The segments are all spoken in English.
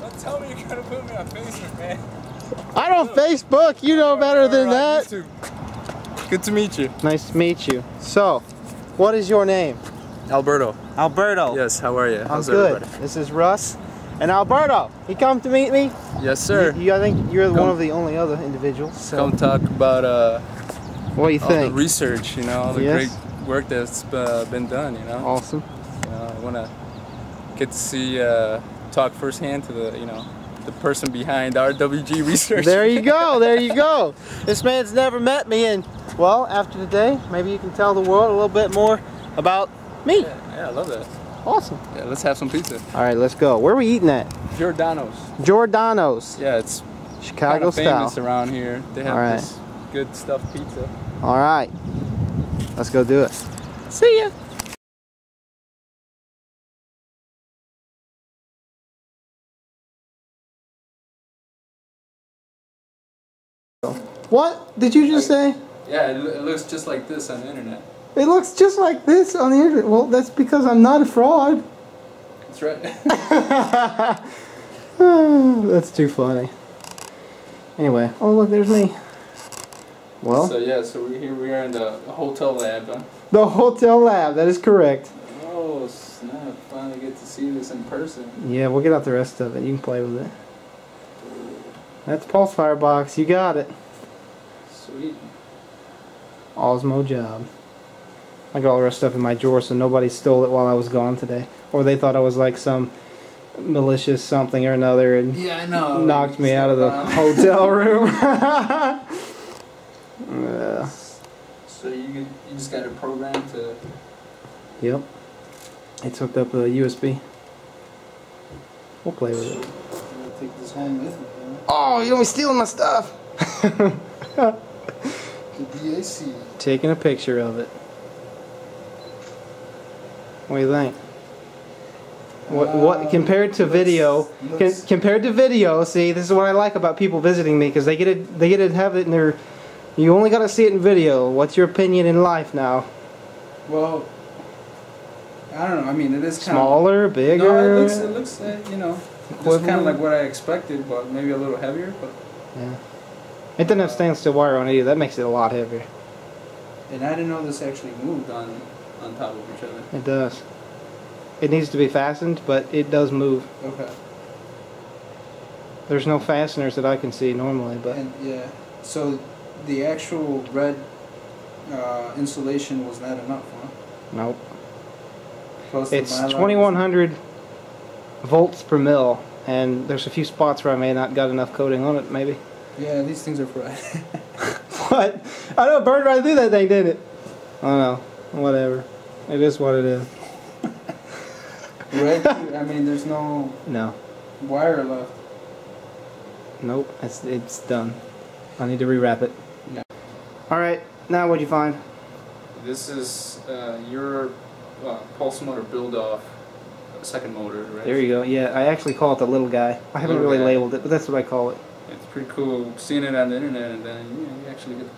Don't tell me you're gonna put me on Facebook, man. I don't Facebook. You know better than that. YouTube. Good to meet you. Nice to meet you. So, what is your name? Alberto. Alberto. Yes. How are you? How's everybody? This is Russ. And Alberto, he come to meet me. Yes, sir. I think you're one of the only other individuals. So. Come talk about what you think. The research, you know, all the great work that's been done, you know. Awesome. You know, I want to get to see, talk firsthand to the, you know, the person behind our WG research. There you go. There you go. This man's never met me, and well, after today, maybe you can tell the world a little bit more about me. Yeah I love that. Awesome. Yeah, let's have some pizza. All right, let's go. Where are we eating at? Giordano's. Giordano's. Yeah, it's Chicago style. Famous around here. They have this good stuffed pizza. All right, let's go do it. See ya. What did you just say? Yeah, it looks just like this on the internet. It looks just like this on the internet. Well, that's because I'm not a fraud. That's right. That's too funny. Anyway, oh look, there's me. Well. So yeah, so we are in the hotel lab. Huh? The hotel lab. That is correct. Oh snap! Finally get to see this in person. Yeah, we'll get out the rest of it. You can play with it. That's Pulse Firebox. You got it. Sweet. Osmo job. I got all the rest of stuff in my drawer, so nobody stole it while I was gone today. Or they thought I was like some malicious something or another and knocked me out of the hotel room. Yeah. So you just got it programmed to... Yep. It's hooked up with a USB. We'll play with it. I'm gonna take this home with me, man. Oh, you don't be stealing my stuff! Taking a picture of it. What do you think? What compared to video? Compared to video, see, this is what I like about people visiting me because they get to have it in their. You only got to see it in video. What's your opinion in life now? Well, I don't know. I mean, it is kind of smaller, bigger. No, it looks you know, it's kind of like what I expected, but maybe a little heavier. But yeah, it doesn't have standstill wire on it either. That makes it a lot heavier. And I didn't know this actually moved on top of each other. It does. It needs to be fastened, but it does move. Okay. There's no fasteners that I can see normally, but... And, yeah, so the actual red insulation was not enough, huh? Nope. Plus it's 2100 volts per mil, and there's a few spots where I may not got enough coating on it, maybe. Yeah, these things are fried. What? I know it burned right through that thing, didn't it? I don't know. Whatever. It is what it is. Right? I mean, there's no wire left. Nope. It's done. I need to rewrap it. No. Alright. Now what'd you find? This is your pulse motor build-off second motor, right? There you go. Yeah, I actually call it the little guy. I haven't really labeled it, but that's what I call it. It's pretty cool seeing it on the internet and then you actually get to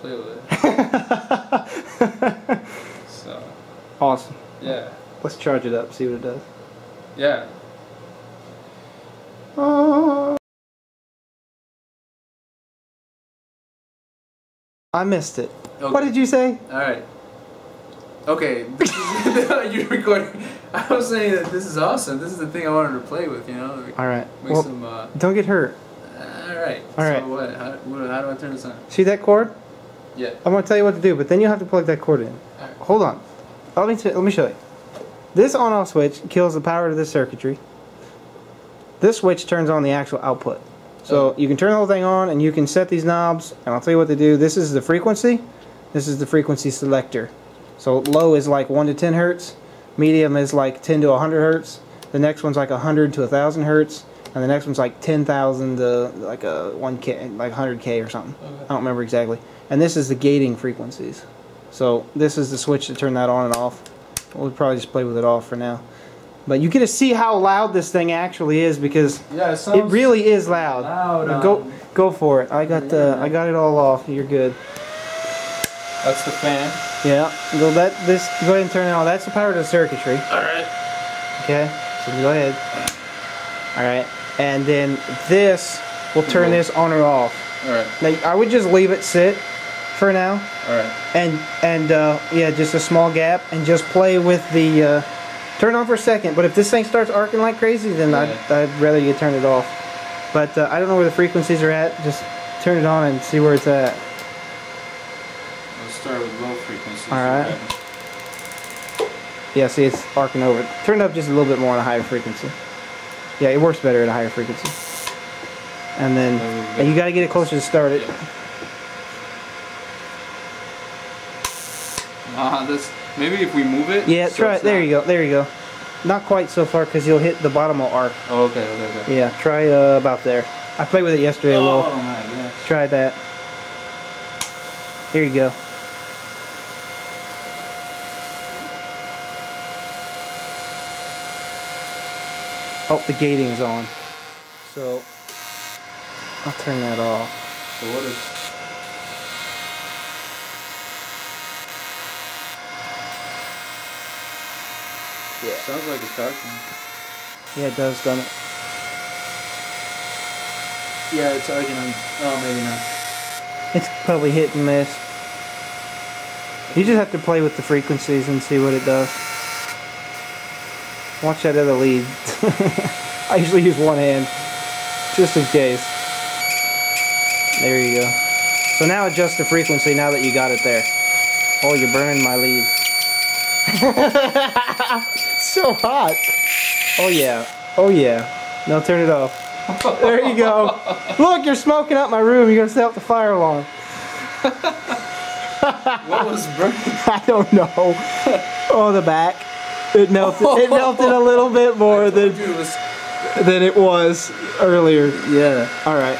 play with it. Awesome. Yeah. Let's charge it up, see what it does. Yeah. I missed it. Okay. What did you say? Alright. Okay. You're recording. I was saying that this is awesome. This is the thing I wanted to play with, you know? Alright. Well, don't get hurt. Alright. Alright. So what? How do I turn this on? See that cord? Yeah. I'm going to tell you what to do, but then you'll have to plug that cord in. All right. Hold on. Let me show you. This on-off switch kills the power to this circuitry. This switch turns on the actual output. So you can turn the whole thing on and you can set these knobs and I'll tell you what they do. This is the frequency. This is the frequency selector. So low is like 1 to 10 hertz. Medium is like 10 to 100 hertz. The next one's like 100 to 1,000 hertz. And the next one's like 10,000 to like 1K, like 100K or something. Okay. I don't remember exactly. And this is the gating frequencies. So this is the switch to turn that on and off. We'll probably just play with it off for now. But you get to see how loud this thing actually is because it really is loud. Go for it. I got it all off. You're good. That's the fan. Yeah. Go ahead and turn it on. That's the power to the circuitry. All right. Okay. So go ahead. All right. and then this will turn this on or off. All right. Now, I would just leave it sit for now. All right. And yeah, just a small gap, and just play with the turn on for a second. But if this thing starts arcing like crazy, then yeah. I'd rather you turn it off. But I don't know where the frequencies are at. Just turn it on and see where it's at. Let's start with low frequencies. All right. Yeah, see, it's arcing over. Turn it up just a little bit more on a higher frequency. Yeah, it works better at a higher frequency. And then and you got to get it closer to start it. Yeah. This maybe if we move it. Yeah, so try it. There you go. There you go. Not quite so far because you'll hit the bottom will arc. Oh, okay, okay, okay. Yeah, try about there. I played with it yesterday a little. Oh my gosh. Try that. Here you go. Oh, the gating's on. So I'll turn that off. So what is? Yeah. Sounds like it's arcing. Yeah, it does, doesn't it? Yeah, it's arcing on. Oh, maybe not. It's probably hit and miss. You just have to play with the frequencies and see what it does. Watch that other lead. I usually use one hand, just in case. There you go. So now adjust the frequency now that you got it there. Oh, you're burning my lead. So hot. Oh yeah. Oh yeah. Now turn it off. There you go. Look, you're smoking up my room. You're gonna set up the fire alarm. What was burning? I don't know. Oh, the back. It melted. It melted a little bit more than it was earlier. Yeah. All right.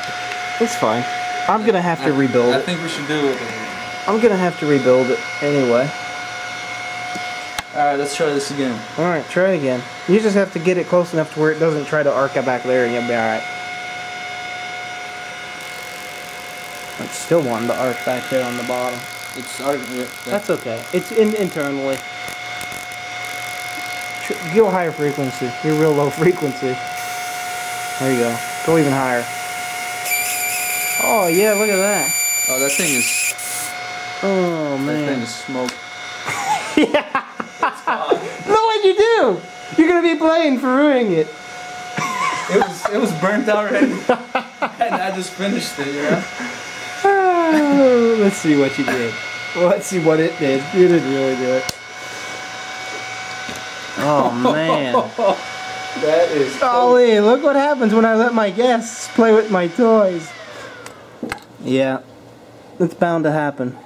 It's fine. I'm gonna have to rebuild it. I think we should do it. I'm gonna have to rebuild it anyway. Alright, let's try this again. Alright, try it again. You just have to get it close enough to where it doesn't try to arc out back there and you'll be alright. It's still wanting to arc back there on the bottom. It's arcing it. That's okay. It's internally. Go higher frequency. You're real low frequency. There you go. Go even higher. Oh yeah, look at that. Oh, that thing is... Oh man. That thing is smoke. Yeah! Look what you do! You're gonna be blamed for ruining it. It was burnt already. And I just finished it, you know? Let's see what you did. Well, let's see what it did. You didn't really do it. Oh man. That is Ollie, look what happens when I let my guests play with my toys. Yeah. It's bound to happen.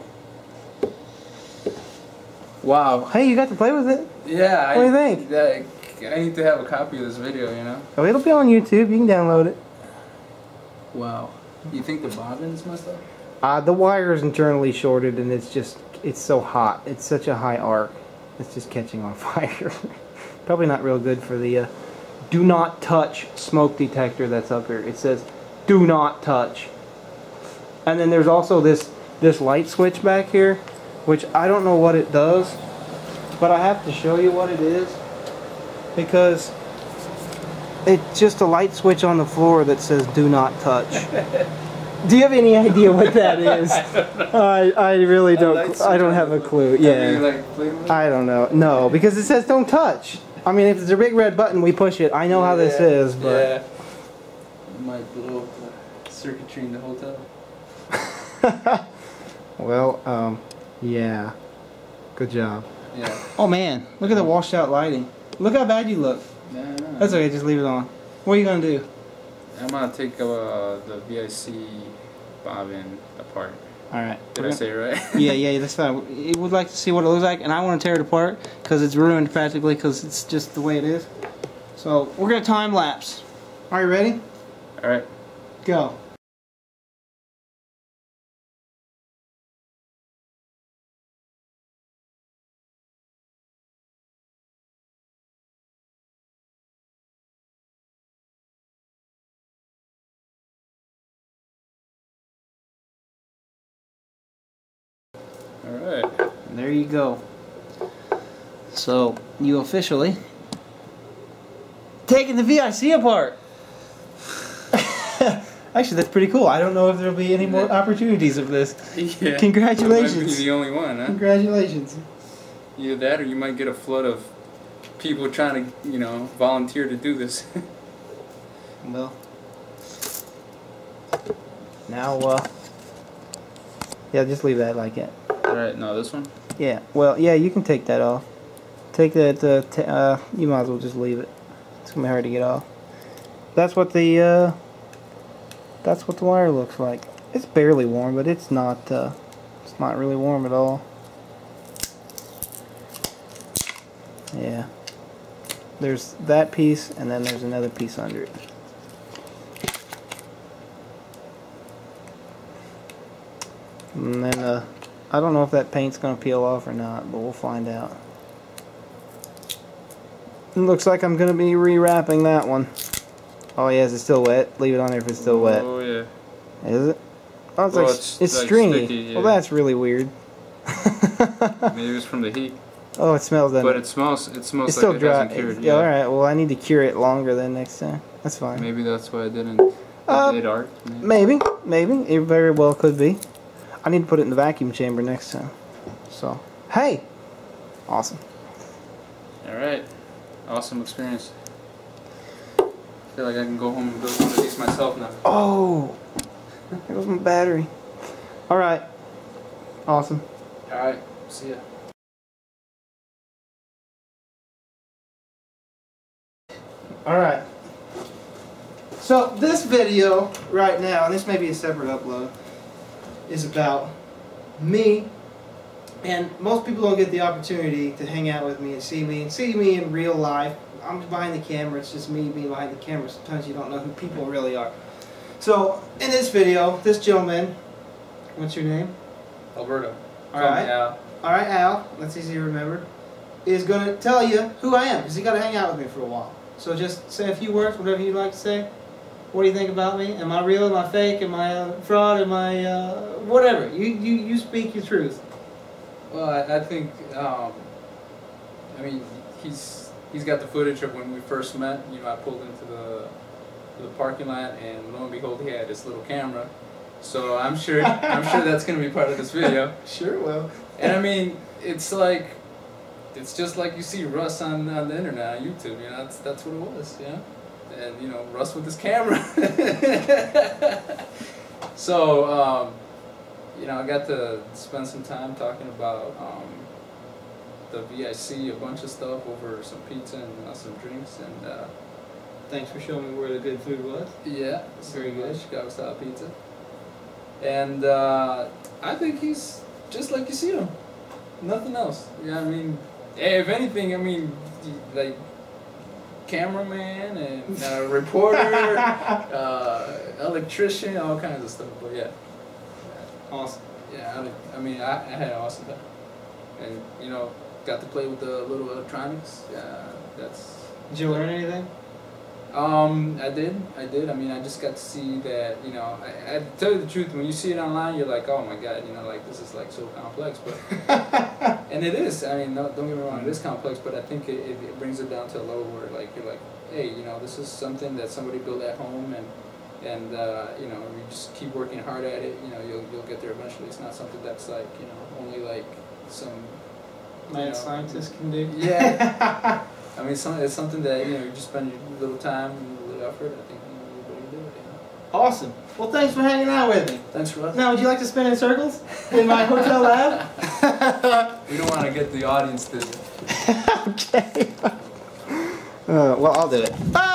Wow. Hey, you got to play with it? Yeah. What do you think? I need to have a copy of this video, you know? Oh, it'll be on YouTube. You can download it. Wow. You think the bobbins messed up? The wire is internally shorted and it's so hot. It's such a high arc. It's just catching on fire. Probably not real good for the do not touch smoke detector that's up here. It says do not touch. And then there's also this light switch back here, which I don't know what it does, but I have to show you what it is because it's just a light switch on the floor that says do not touch. Do you have any idea what that is? I really don't. I don't have a clue. Yeah, I don't know. No, because it says don't touch. I mean, if it's a big red button, we push it. I know how this is, but it might blow up the circuitry in the hotel. Well, yeah. Good job. Yeah. Oh man, look at the washed out lighting. Look how bad you look. Yeah, that's okay, just leave it on. What are you gonna do? I'm gonna take the VIC bobbin apart. Alright. Did I say it right? Yeah, that's fine. We would like to see what it looks like, and I want to tear it apart because it's ruined practically because it's just the way it is. So, we're gonna time lapse. Are you ready? Alright. Go. Alright. There you go. So, you officially taking the VIC apart. Actually, that's pretty cool. I don't know if there'll be any more opportunities of this. Yeah. Congratulations. You might be the only one, huh? Congratulations. Either that or you might get a flood of people trying to, you know, volunteer to do this. Well, now, yeah, just leave that like it. Alright, no, this one? Yeah, well, yeah, you can take that off. Take that, you might as well just leave it. It's gonna be hard to get off. That's what the wire looks like. It's barely warm, but it's not really warm at all. Yeah. There's that piece, and then there's another piece under it. And then, I don't know if that paint's going to peel off or not, but we'll find out. It looks like I'm going to be rewrapping that one. Oh yeah, is it still wet? Leave it on there if it's still wet. Oh yeah. Is it? Oh, it's, well, like, it's like stringy. Sticky, yeah. Well, that's really weird. Maybe it's from the heat. Oh, it smells, doesn't it? But it smells it's like still dry. Hasn't cured. Yeah, alright, well I need to cure it longer then next time. That's fine. Maybe that's why I didn't it art. Maybe. It very well could be. I need to put it in the vacuum chamber next time. So, hey! Awesome. Alright. Awesome experience. I feel like I can go home and build one of these myself now. Oh! There goes my battery. Alright. Awesome. Alright. See ya. Alright. So, this video right now, and this may be a separate upload, is about me, and most people don't get the opportunity to hang out with me and see me in real life. I'm behind the camera, it's just me being behind the camera. Sometimes you don't know who people really are. So, in this video, this gentleman, what's your name? Alberto. Alright, Al. Alright, Al, that's easy to remember, is going to tell you who I am, because he's got to hang out with me for a while. So just say a few words, whatever you'd like to say. What do you think about me? Am I real? Am I fake? Am I fraud? Am I whatever? You speak your truth. Well, I think, I mean, he's got the footage of when we first met. You know, I pulled into the parking lot, and lo and behold, he had this little camera. So I'm sure that's going to be part of this video. Sure will. And I mean, it's like, it's just like you see Russ on the internet, on YouTube. You know, that's what it was. Yeah. You know? And, you know, Russ with his camera. So, you know, I got to spend some time talking about the VIC, a bunch of stuff over some pizza and some drinks. And thanks for showing me where the good food was. Yeah, it's very good. Chicago style pizza. And I think he's just like you see him. Nothing else. Yeah, I mean, if anything, I mean, like, cameraman and reporter, electrician, all kinds of stuff. But yeah, awesome. Yeah, I mean, I had an awesome time, and you know, got to play with the little electronics. That's. Did you learn anything? I did. I mean, I just got to see that. You know, I to tell you the truth, when you see it online, you're like, oh my god, you know, like this is like so complex, but. And it is. I mean, no, don't get me wrong. It is complex, but I think it brings it down to a level where, like, you're like, hey, you know, this is something that somebody built at home, and you know, you just keep working hard at it. You know, you'll get there eventually. It's not something that's like, you know, only like some mad scientist can do. Yeah. I mean, it's something that, you know, you just spend a little time and a little effort. I think everybody can do it. You know? Awesome. Well, thanks for hanging out with me. Thanks for us. Now, would you like to spin in circles in my hotel lab? We don't want to get the audience dizzy. Okay. Well, I'll do it.